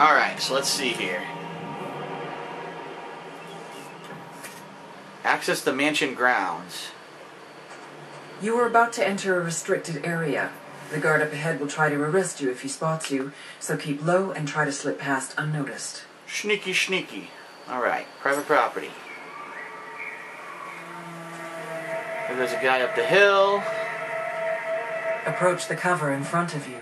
Alright, so let's see here. Access the mansion grounds. You are about to enter a restricted area. The guard up ahead will try to arrest you if he spots you, so keep low and try to slip past unnoticed. Sneaky, sneaky. Alright, private property. There's a guy up the hill. Approach the cover in front of you.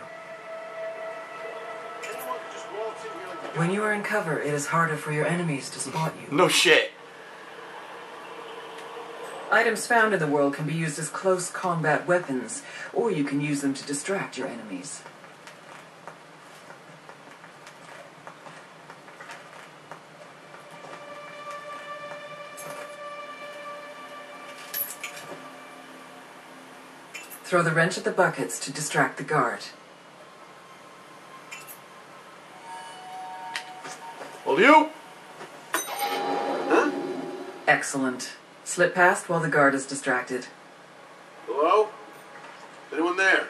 When you are in cover, it is harder for your enemies to spot you. No shit. Items found in the world can be used as close combat weapons, or you can use them to distract your enemies. Throw the wrench at the buckets to distract the guard. Will you? Huh? Excellent. Slip past while the guard is distracted. Hello? Anyone there?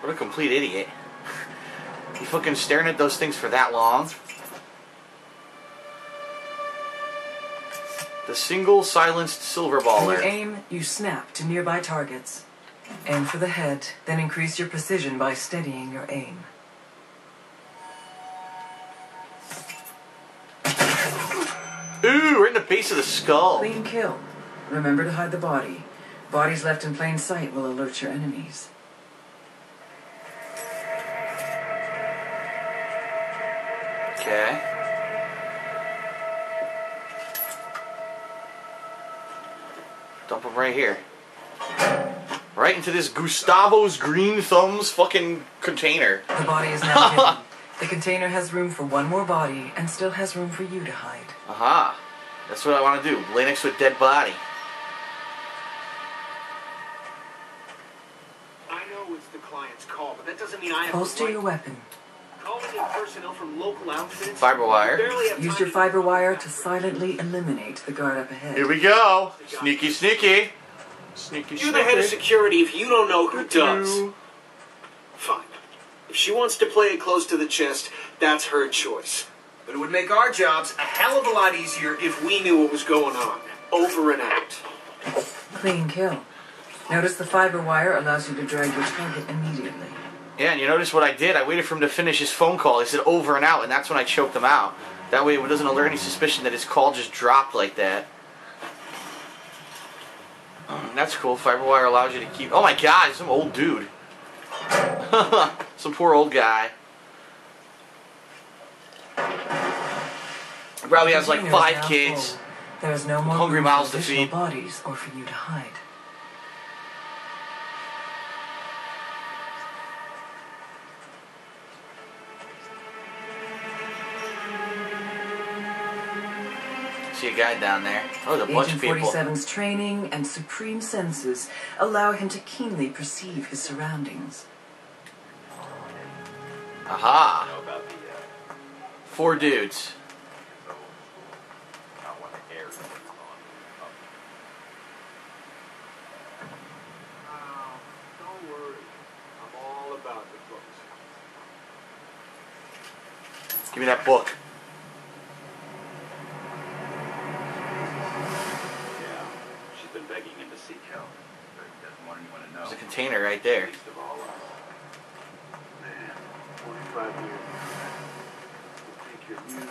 What a complete idiot. You fucking staring at those things for that long? The single silenced silver baller. When you aim, you snap to nearby targets. Aim for the head, then increase your precision by steadying your aim. Ooh, right in the base of the skull. Clean kill. Remember to hide the body. Bodies left in plain sight will alert your enemies. Okay. Dump them right here. Right into this Gustavo's green thumbs fucking container. The body is now hidden. The container has room for one more body and still has room for you to hide. Aha. That's what I want to do. Lay next to a dead body. I know it's the client's call, but that doesn't mean I have to. Holster your weapon. Calling in personnel from local outfits. Fiber wire. Use your fiber wire to silently eliminate the guard up ahead. Here we go. Sneaky, sneaky. Sneaky, sneaky. You're the head of security if you don't know who does. Fine. If she wants to play it close to the chest, that's her choice. But it would make our jobs a hell of a lot easier if we knew what was going on. Over and out. Clean kill. Notice the fiber wire allows you to drag your target immediately. Yeah, and you notice what I did? I waited for him to finish his phone call. He said over and out, and that's when I choked him out. That way it doesn't alert any suspicion that his call just dropped like that. That's cool. Fiber wire allows you to keep... Oh my god, some old dude. Some poor old guy. Probably has like 5 kids. There's no more hungry mouths to feed. Bodies or for you to hide. See a guy down there. Oh, there's a bunch of people. Agent 47's training and supreme senses allow him to keenly perceive his surroundings. Aha! 4 dudes. Give me that book. Yeah, she's been begging him to seek help, but doesn't want anyone to know. There's a container right there. 45 years. Take your views and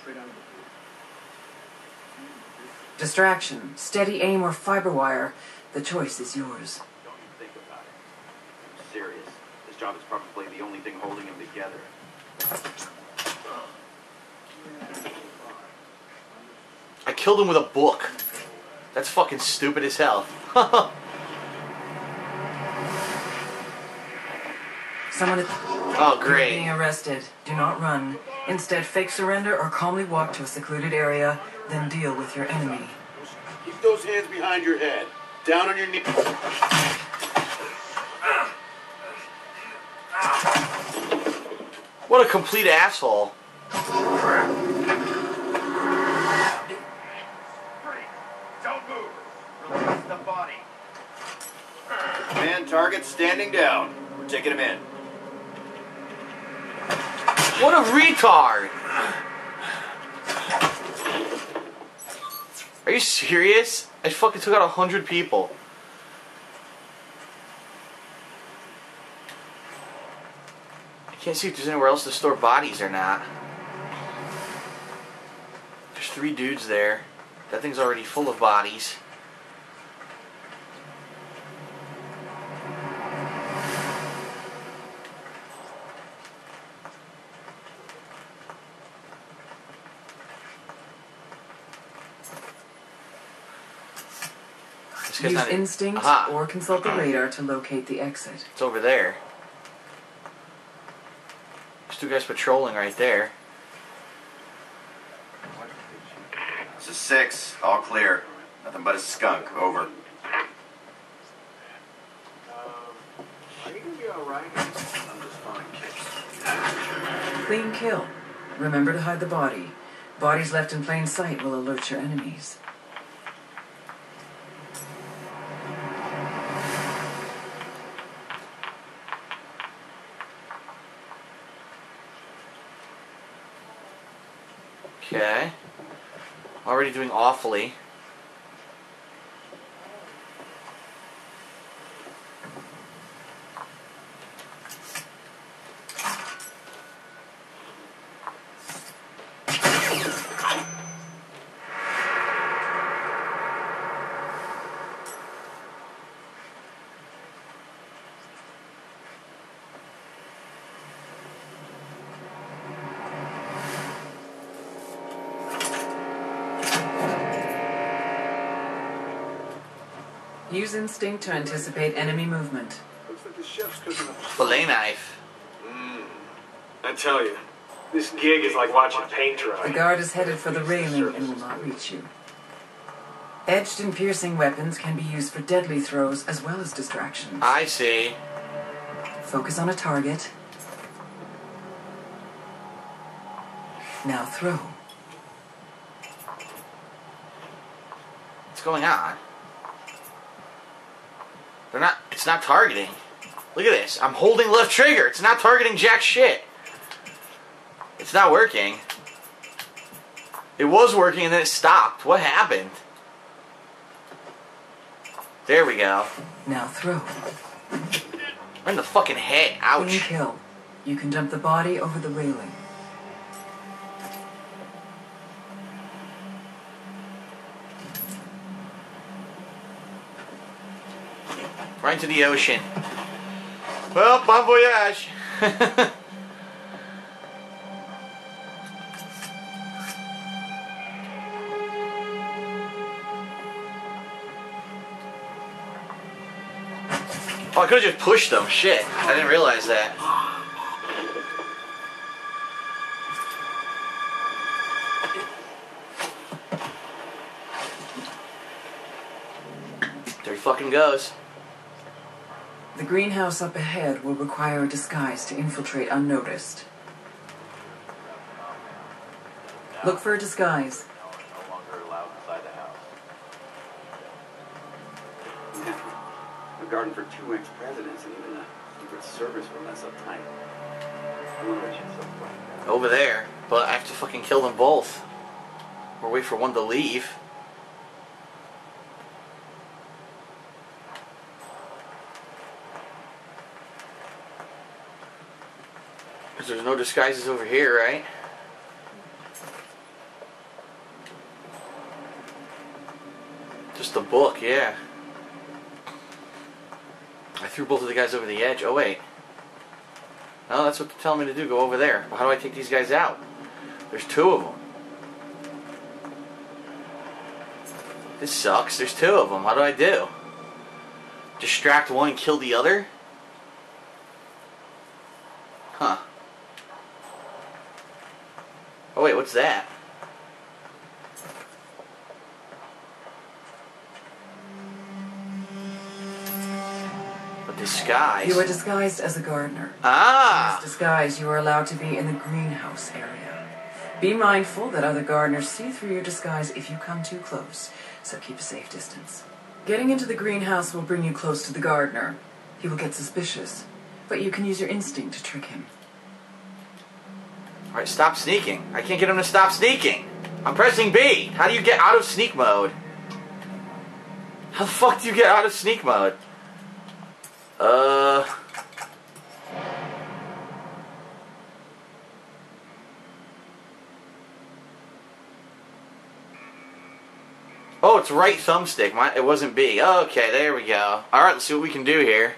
straight out of the pool. Distraction, steady aim, or fiber wire. The choice is yours. Don't even think about it. I'm serious. This job is probably the only thing holding him together. I killed him with a book. That's fucking stupid as hell. Someone is being arrested. Do not run. Instead, fake surrender or calmly walk to a secluded area, then deal with your enemy. Keep those hands behind your head. Down on your knees. What a complete asshole. Freeze! Don't move! Release the body. target standing down. We're taking him in. What a retard! Are you serious? I fucking took out 100 people. I can't see if there's anywhere else to store bodies or not. There's 3 dudes there. That thing's already full of bodies. Use instinct or consult the radar to locate the exit. It's over there. There's 2 guys patrolling right there. This is 6. All clear. Nothing but a skunk. Over. Are you gonna be alright? I'm just fine, kid. Clean kill. Remember to hide the body. Bodies left in plain sight will alert your enemies. Okay. Already doing awfully. Use instinct to anticipate enemy movement. Looks like the chef's cooking up. Fillet knife. I tell you, this gig is like watching paint dry. The guard is headed for the railing and will not reach you. Edged and piercing weapons can be used for deadly throws as well as distractions. I see. Focus on a target. Now throw. What's going on? They're not, it's not targeting. Look at this. I'm holding left trigger. It's not targeting jack shit. It's not working. It was working and then it stopped. What happened? There we go. Now throw. We're in the fucking head. Ouch. Clean kill. You can dump the body over the railing. Right into the ocean. Well, bon voyage. Oh, I could have just pushed them. Shit. I didn't realize that. There he fucking goes. The greenhouse up ahead will require a disguise to infiltrate unnoticed. Look for a disguise. No longer allowed inside the house. We're guarding for 2 ex-presidents, and even the Secret Service will mess up time. Over there, but I have to fucking kill them both. Or wait for one to leave. There's no disguises over here, right? Just the book, yeah. I threw both of the guys over the edge. Oh, wait. No, that's what they're telling me to do. Go over there. Well, how do I take these guys out? There's 2 of them. This sucks. There's 2 of them. How do I do? Distract one and kill the other? Huh. Oh wait, what's that? A disguise. You are disguised as a gardener. Ah! In this disguise, you are allowed to be in the greenhouse area. Be mindful that other gardeners see through your disguise if you come too close, so keep a safe distance. Getting into the greenhouse will bring you close to the gardener. He will get suspicious, but you can use your instinct to trick him. Alright, stop sneaking. I can't get him to stop sneaking. I'm pressing B. How do you get out of sneak mode? How the fuck do you get out of sneak mode? Oh, it's right thumbstick. It wasn't B. Okay, there we go. Alright, let's see what we can do here.